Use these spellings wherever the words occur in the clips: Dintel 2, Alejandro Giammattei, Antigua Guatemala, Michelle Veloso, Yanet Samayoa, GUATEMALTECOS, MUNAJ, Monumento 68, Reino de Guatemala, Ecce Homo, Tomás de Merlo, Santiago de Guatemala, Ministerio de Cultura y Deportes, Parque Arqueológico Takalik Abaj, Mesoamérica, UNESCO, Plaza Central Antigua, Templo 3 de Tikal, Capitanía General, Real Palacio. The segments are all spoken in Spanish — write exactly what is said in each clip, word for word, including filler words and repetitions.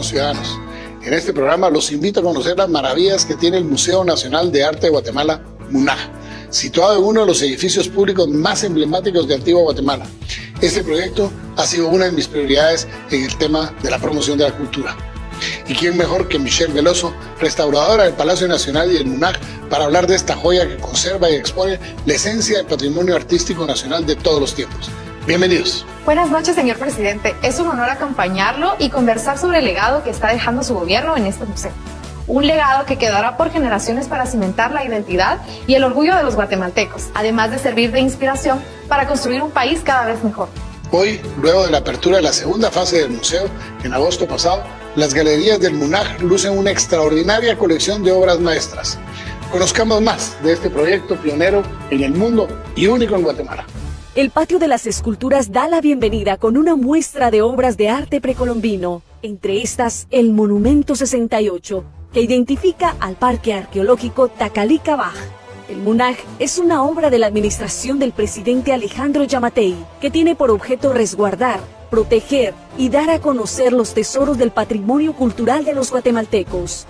conciudadanos. En este programa los invito a conocer las maravillas que tiene el Museo Nacional de Arte de Guatemala, MUNAJ, situado en uno de los edificios públicos más emblemáticos de Antigua Guatemala. Este proyecto ha sido una de mis prioridades en el tema de la promoción de la cultura. ¿Y quién mejor que Michelle Veloso, restauradora del Palacio Nacional y del MUNAJ, para hablar de esta joya que conserva y expone la esencia del patrimonio artístico nacional de todos los tiempos? Bienvenidos. Buenas noches, señor presidente. Es un honor acompañarlo y conversar sobre el legado que está dejando su gobierno en este museo. Un legado que quedará por generaciones para cimentar la identidad y el orgullo de los guatemaltecos, además de servir de inspiración para construir un país cada vez mejor. Hoy, luego de la apertura de la segunda fase del museo, en agosto pasado, las galerías del MUNAJ lucen una extraordinaria colección de obras maestras. Conozcamos más de este proyecto pionero en el mundo y único en Guatemala. El Patio de las Esculturas da la bienvenida con una muestra de obras de arte precolombino, entre estas el Monumento sesenta y ocho, que identifica al Parque Arqueológico Takalik Abaj. El MUNAJ es una obra de la administración del presidente Alejandro Giammattei, que tiene por objeto resguardar, proteger y dar a conocer los tesoros del patrimonio cultural de los guatemaltecos.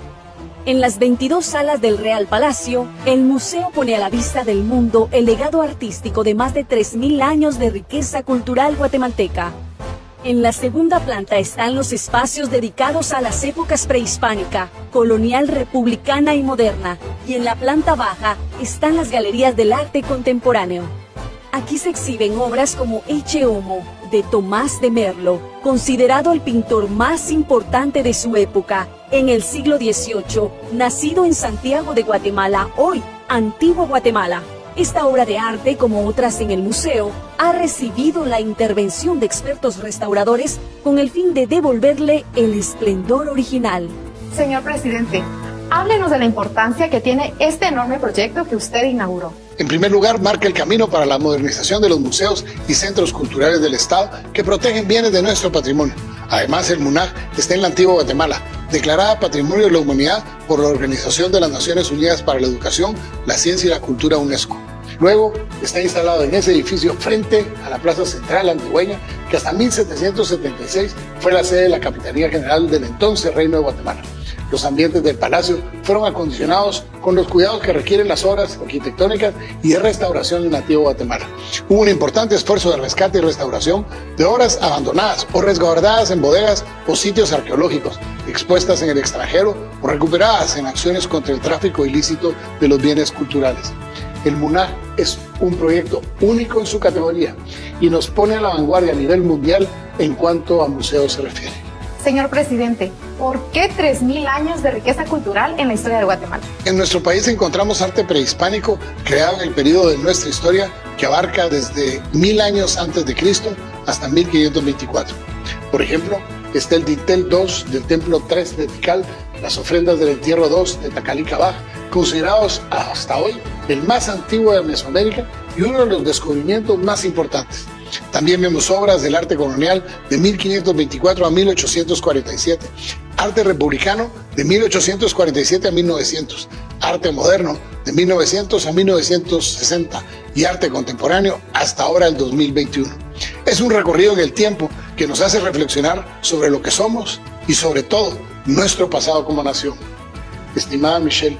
En las veintidós salas del Real Palacio, el museo pone a la vista del mundo el legado artístico de más de tres mil años de riqueza cultural guatemalteca. En la segunda planta están los espacios dedicados a las épocas prehispánica, colonial, republicana y moderna, y en la planta baja están las galerías del arte contemporáneo. Aquí se exhiben obras como Ecce Homo, de Tomás de Merlo, considerado el pintor más importante de su época, en el siglo dieciocho, nacido en Santiago de Guatemala, hoy Antigua Guatemala. Esta obra de arte, como otras en el museo, ha recibido la intervención de expertos restauradores con el fin de devolverle el esplendor original. Señor presidente, háblenos de la importancia que tiene este enorme proyecto que usted inauguró. En primer lugar, marca el camino para la modernización de los museos y centros culturales del Estado que protegen bienes de nuestro patrimonio. Además, el MUNAJ está en la Antigua Guatemala, declarada Patrimonio de la Humanidad por la Organización de las Naciones Unidas para la Educación, la Ciencia y la Cultura, UNESCO. Luego, está instalado en ese edificio frente a la Plaza Central Antigua, que hasta mil setecientos setenta y seis fue la sede de la Capitanía General del entonces Reino de Guatemala. Los ambientes del palacio fueron acondicionados con los cuidados que requieren las obras arquitectónicas y de restauración en Antigua Guatemala. Hubo un importante esfuerzo de rescate y restauración de obras abandonadas o resguardadas en bodegas o sitios arqueológicos, expuestas en el extranjero o recuperadas en acciones contra el tráfico ilícito de los bienes culturales. El MUNAJ es un proyecto único en su categoría y nos pone a la vanguardia a nivel mundial en cuanto a museos se refiere. Señor presidente, ¿por qué tres mil años de riqueza cultural en la historia de Guatemala? En nuestro país encontramos arte prehispánico creado en el periodo de nuestra historia que abarca desde mil años antes de Cristo hasta mil quinientos veinticuatro. Por ejemplo, está el Dintel dos del Templo tres de Tikal, las ofrendas del Entierro dos de Takalik Abaj, considerados hasta hoy el más antiguo de Mesoamérica y uno de los descubrimientos más importantes. También vemos obras del arte colonial de mil quinientos veinticuatro a mil ochocientos cuarenta y siete, arte republicano de mil ochocientos cuarenta y siete a mil novecientos, arte moderno de mil novecientos a mil novecientos sesenta y arte contemporáneo hasta ahora el dos mil veintiuno. Es un recorrido en el tiempo que nos hace reflexionar sobre lo que somos y sobre todo nuestro pasado como nación. Estimada Michelle,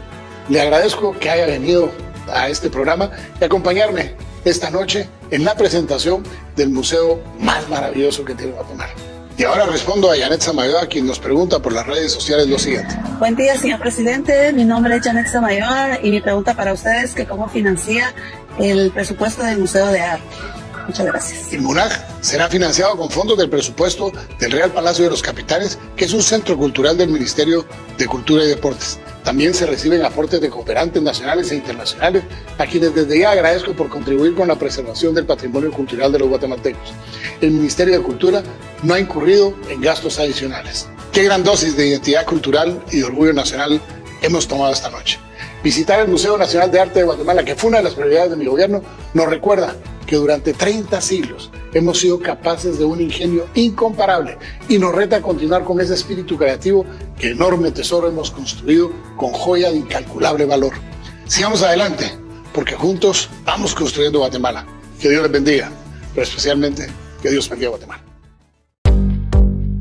le agradezco que haya venido a este programa y acompañarme esta noche en la presentación del museo más maravilloso que tiene Guatemala. Y ahora respondo a Yanet Samayoa, quien nos pregunta por las redes sociales lo siguiente. Buen día, señor presidente. Mi nombre es Yanet Samayoa y mi pregunta para usted es que cómo financia el presupuesto del Museo de Arte. Muchas gracias. El MUNAJ será financiado con fondos del presupuesto del Real Palacio de los Capitanes, que es un centro cultural del Ministerio de Cultura y Deportes. También se reciben aportes de cooperantes nacionales e internacionales, a quienes desde ya agradezco por contribuir con la preservación del patrimonio cultural de los guatemaltecos. El Ministerio de Cultura no ha incurrido en gastos adicionales. Qué gran dosis de identidad cultural y de orgullo nacional hemos tomado esta noche. Visitar el Museo Nacional de Arte de Guatemala, que fue una de las prioridades de mi gobierno, nos recuerda que durante treinta siglos hemos sido capaces de un ingenio incomparable y nos reta a continuar con ese espíritu creativo que enorme tesoro hemos construido con joya de incalculable valor. Sigamos adelante, porque juntos vamos construyendo Guatemala. Que Dios les bendiga, pero especialmente que Dios bendiga a Guatemala.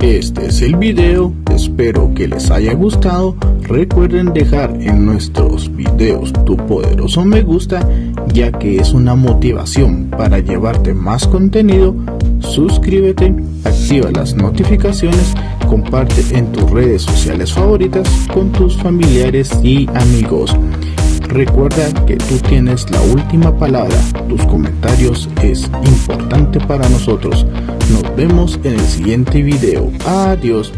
Este es el video, espero que les haya gustado. Recuerden dejar en nuestros videos tu poderoso me gusta, ya que es una motivación para llevarte más contenido. Suscríbete, activa las notificaciones, comparte en tus redes sociales favoritas con tus familiares y amigos. Recuerda que tú tienes la última palabra, tus comentarios es importante para nosotros. Nos vemos en el siguiente video. Adiós.